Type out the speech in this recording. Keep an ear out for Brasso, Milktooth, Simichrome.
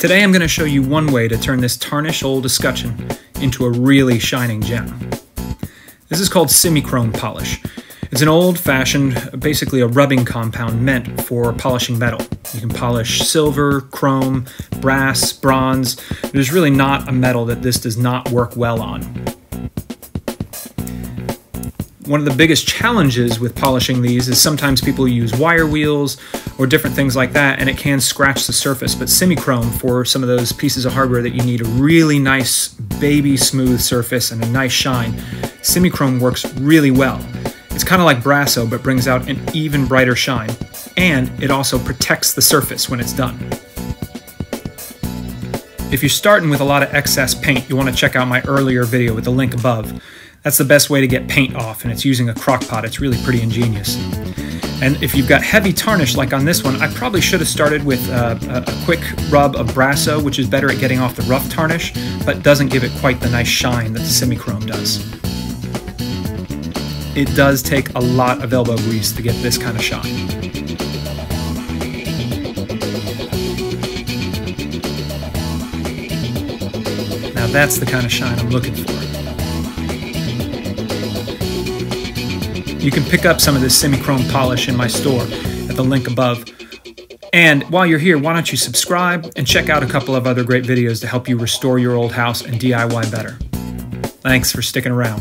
Today I'm going to show you one way to turn this tarnished old escutcheon into a really shining gem. This is called Simichrome polish. It's an old-fashioned, basically a rubbing compound meant for polishing metal. You can polish silver, chrome, brass, bronze. There's really not a metal that this does not work well on. One of the biggest challenges with polishing these is sometimes people use wire wheels or different things like that, and it can scratch the surface, but Simichrome, for some of those pieces of hardware that you need a really nice baby smooth surface and a nice shine, Simichrome works really well. It's kind of like Brasso, but brings out an even brighter shine, and it also protects the surface when it's done. If you're starting with a lot of excess paint, you want to check out my earlier video with the link above. That's the best way to get paint off, and it's using a crock pot. It's really pretty ingenious. And if you've got heavy tarnish, like on this one, I probably should have started with a quick rub of Brasso, which is better at getting off the rough tarnish, but doesn't give it quite the nice shine that the Simichrome does. It does take a lot of elbow grease to get this kind of shine. Now that's the kind of shine I'm looking for. You can pick up some of this Simichrome polish in my store at the link above. And while you're here, why don't you subscribe and check out a couple of other great videos to help you restore your old house and DIY better. Thanks for sticking around.